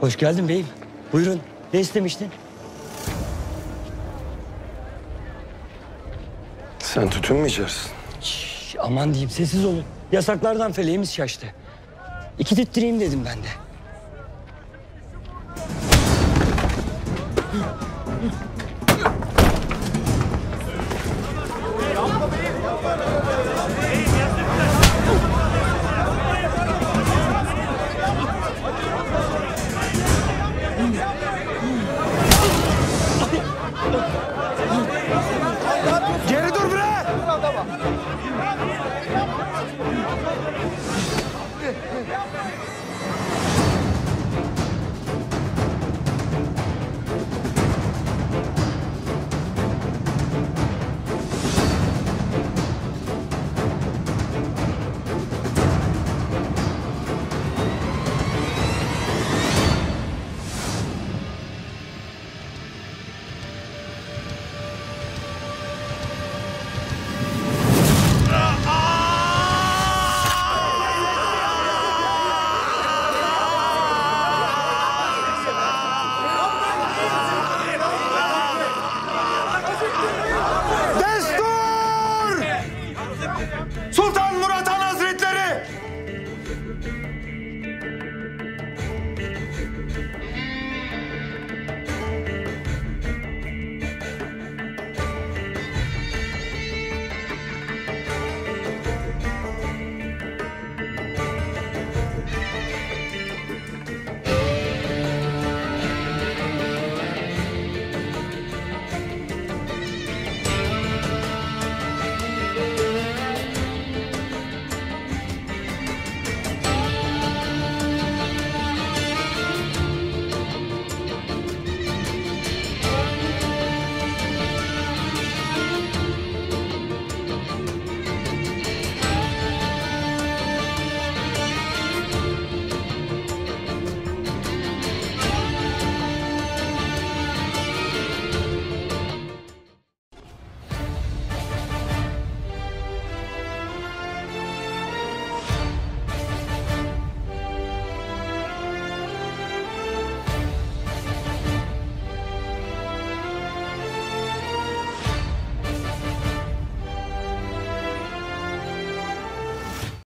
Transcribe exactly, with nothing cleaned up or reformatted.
Hoş geldin beyim. Buyurun. Ne istemiştin? Sen tütün mü içersin? Şş, aman diyeyim, sessiz olun. Yasaklardan feleğimiz şaştı. İki tittireyim dedim ben de.